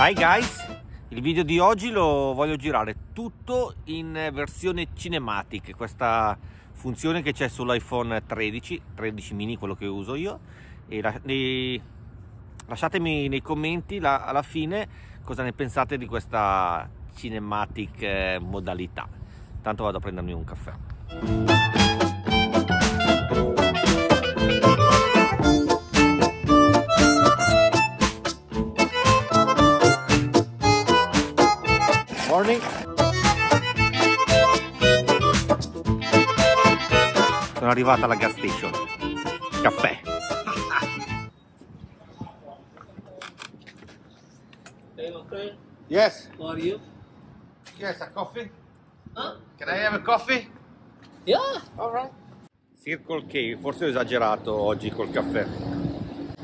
Hi guys, il video di oggi lo voglio girare tutto in versione cinematic, questa funzione che c'è sull'iPhone 13 mini, quello che uso io, e lasciatemi nei commenti alla fine cosa ne pensate di questa cinematic modalità. Tanto vado a prendermi un caffè. Sono arrivata alla Gas Station Caffè. Okay. Yes. How are you? Yes, a coffee. Huh? Can I have a coffee? Yeah. All right. Circle K, forse ho esagerato oggi col caffè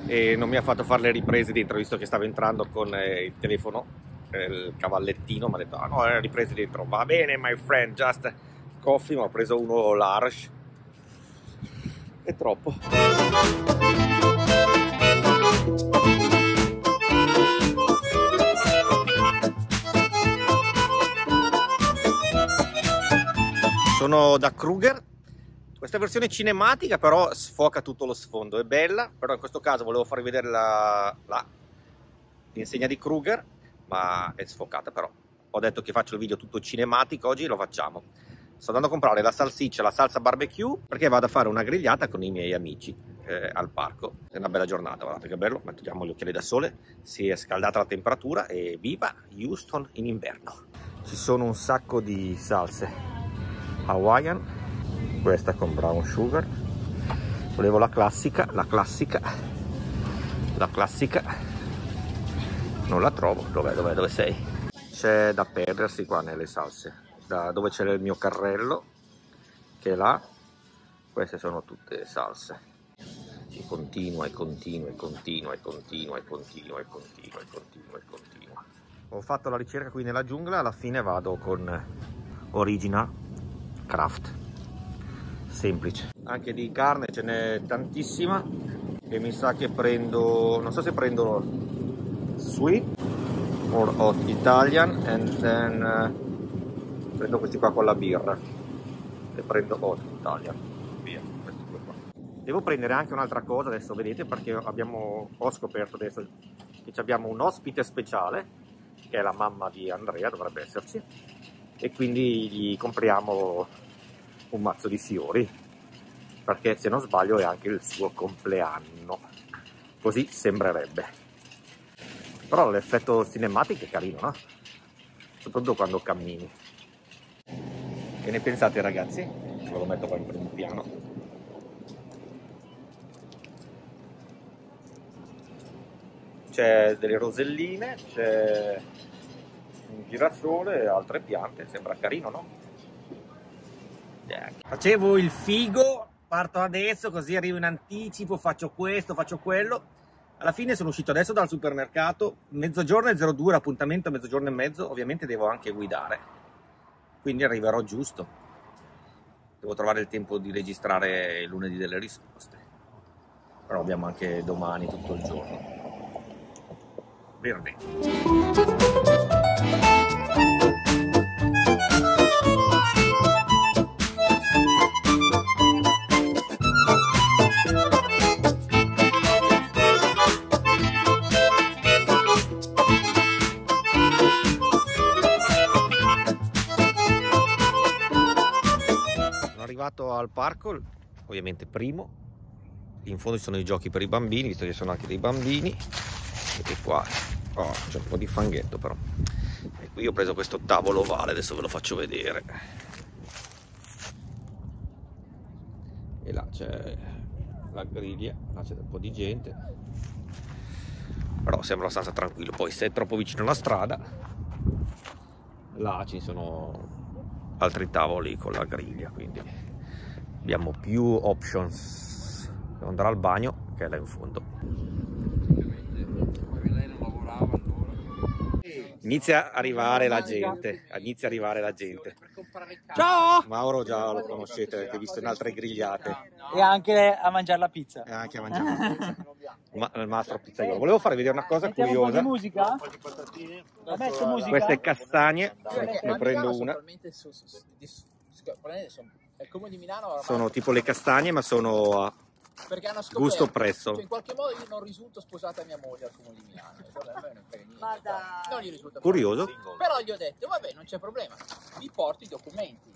e non mi ha fatto fare le riprese dentro, visto che stavo entrando con il telefono, il cavallettino, mi ha detto: ah no, le riprese dentro. Va bene, my friend, just coffee. Ma ho preso uno large, è troppo. Sono da Kroger. Questa versione cinematica però sfoca tutto lo sfondo, è bella, però in questo caso volevo farvi vedere l'insegna di Kroger, ma è sfocata. Però ho detto che faccio il video tutto cinematico oggi, lo facciamo. Sto andando a comprare la salsiccia, la salsa barbecue, perché vado a fare una grigliata con i miei amici al parco. È una bella giornata, guardate che bello, mettiamo gli occhiali da sole, si è scaldata la temperatura e viva Houston in inverno. Ci sono un sacco di salse: Hawaiian, questa con brown sugar, volevo la classica, non la trovo. Dov'è, dove sei? C'è da perdersi qua nelle salse, da dove c'è il mio carrello, che è là. Queste sono tutte salse, e continua. Ho fatto la ricerca qui nella giungla, alla fine vado con original Kraft, semplice. Anche di carne ce n'è tantissima e mi sa che prendo, non so se prendo sweet or hot Italian, and then prendo questi qua con la birra e prendo hot Italian. Via, questi due qua. Devo prendere anche un'altra cosa adesso, vedete, perché ho scoperto adesso che abbiamo un ospite speciale, che è la mamma di Andrea, dovrebbe esserci, e quindi gli compriamo un mazzo di fiori, perché se non sbaglio è anche il suo compleanno, così sembrerebbe. Però l'effetto cinematico è carino, no? Soprattutto quando cammini. Che ne pensate, ragazzi? Ve lo metto qua in primo piano. C'è delle roselline, c'è un girasole e altre piante. Sembra carino, no? Yeah. Facevo il figo, parto adesso così arrivo in anticipo, faccio questo, faccio quello. Alla fine sono uscito adesso dal supermercato, mezzogiorno e 02, l'appuntamento a mezzogiorno e mezzo, ovviamente devo anche guidare, quindi arriverò giusto. Devo trovare il tempo di registrare il lunedì delle risposte, però abbiamo anche domani tutto il giorno. Verde. Al parco, ovviamente primo, in fondo ci sono i giochi per i bambini, visto che sono anche dei bambini, e qua c'è un po' di fanghetto però. E qui ho preso questo tavolo ovale, adesso ve lo faccio vedere, e là c'è la griglia, là c'è un po' di gente, però sembra abbastanza tranquillo. Poi se è troppo vicino alla strada, là ci sono altri tavoli con la griglia, quindi abbiamo più options. Andrò al bagno, che è là in fondo. Inizia a arrivare la gente, Ciao! Mauro già lo conoscete, l'avete visto in altre grigliate. E anche a mangiare la pizza. E anche a mangiare la pizza. Il mastro pizzaiolo. Volevo farvi vedere una cosa curiosa. Un po' di musica? Queste castagne, ne prendo una. Sono tipo le castagne, ma sono a gusto prezzo. Cioè, in qualche modo io non risulto sposata a mia moglie al comune di Milano. Non gli risulta. Curioso. Però gli ho detto, vabbè, non c'è problema, vi porto i documenti.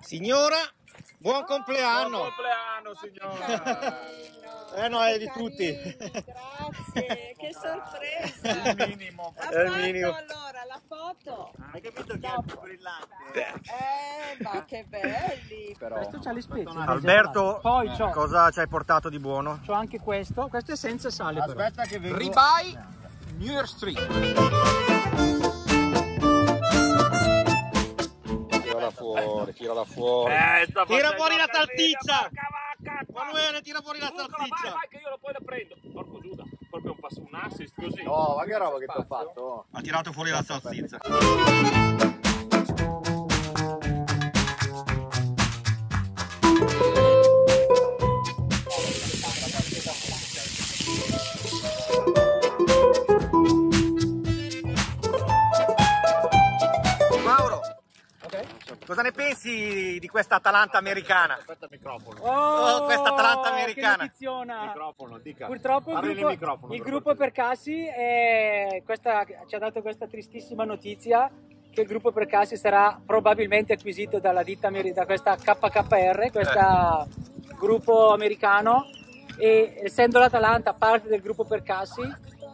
Signora, buon compleanno. Buon compleanno, signora. No, è di tutti. Grazie, che sorpresa. È il minimo. È il minimo. La foto, hai capito che è più brillante? Ma che belli! Però questo c'ha le spezie. Alberto, poi cosa ci hai portato di buono? C'ho anche questo, questo è senza sale. Aspetta, però. Che vedo. Ribeye New York Strip. Tirala fuori, tirala fuori. Tira fuori la salsiccia! Manuele, tira fuori la salsiccia! Vai che io poi la prendo. Porco Giuda. Proprio un passo, un assist così. No, ma che roba che ti ho fatto? Ha tirato fuori la salsiccia. Mauro, okay. Cosa ne pensi di questa Atalanta americana? Aspetta il microfono. Oh, questa Atalanta americana. Microfono, dica. Purtroppo il gruppo Percassi ci ha dato questa tristissima notizia che il gruppo Percassi sarà probabilmente acquisito dalla ditta, da questa KKR, questo gruppo americano, e essendo l'Atalanta parte del gruppo Percassi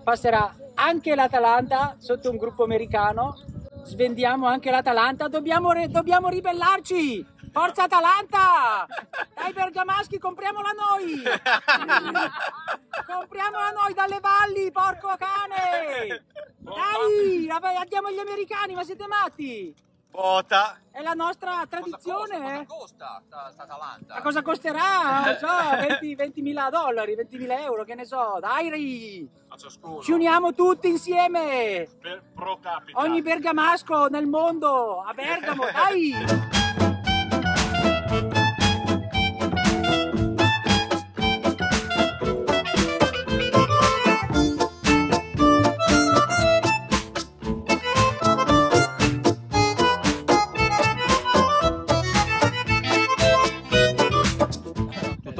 passerà anche l'Atalanta sotto un gruppo americano. Svendiamo anche l'Atalanta, dobbiamo ribellarci! Forza Atalanta! Dai bergamaschi, compriamola noi! Compriamola noi dalle valli, porco cane! Dai, andiamo agli americani, ma siete matti! Bota. È la nostra tradizione. Cosa costa Atalanta? Ma cosa costerà? Non so, 20.000 dollari, 20.000 euro, che ne so. Dai, ci uniamo tutti insieme. Pro capita. Ogni bergamasco nel mondo, a Bergamo, dai.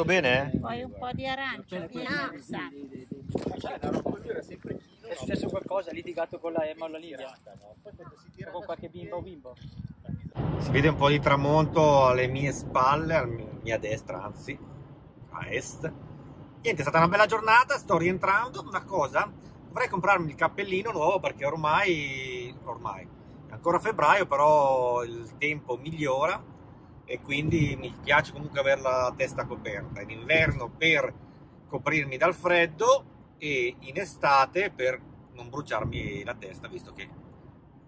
Bene? Poi un po' di arancia, finanza. È successo qualcosa, litigato con la Emma o la Livia? O con qualche bimbo o bimbo? Si vede un po' di tramonto alle mie spalle, alla mia destra, anzi, a est. Niente, è stata una bella giornata, sto rientrando. Una cosa, dovrei comprarmi il cappellino nuovo perché ormai è ancora febbraio, però il tempo migliora. E quindi mi piace comunque avere la testa coperta in inverno per coprirmi dal freddo e in estate per non bruciarmi la testa, visto che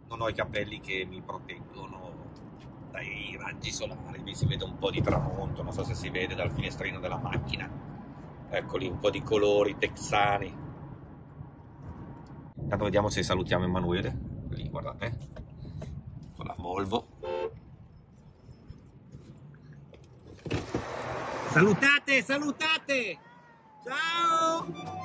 non ho i capelli che mi proteggono dai raggi solari. Qui si vede un po' di tramonto, non so se si vede dal finestrino della macchina. Eccoli, un po' di colori texani. Intanto vediamo se salutiamo Emanuele, lì guardate, con la Volvo. Salutate, salutate! Ciao!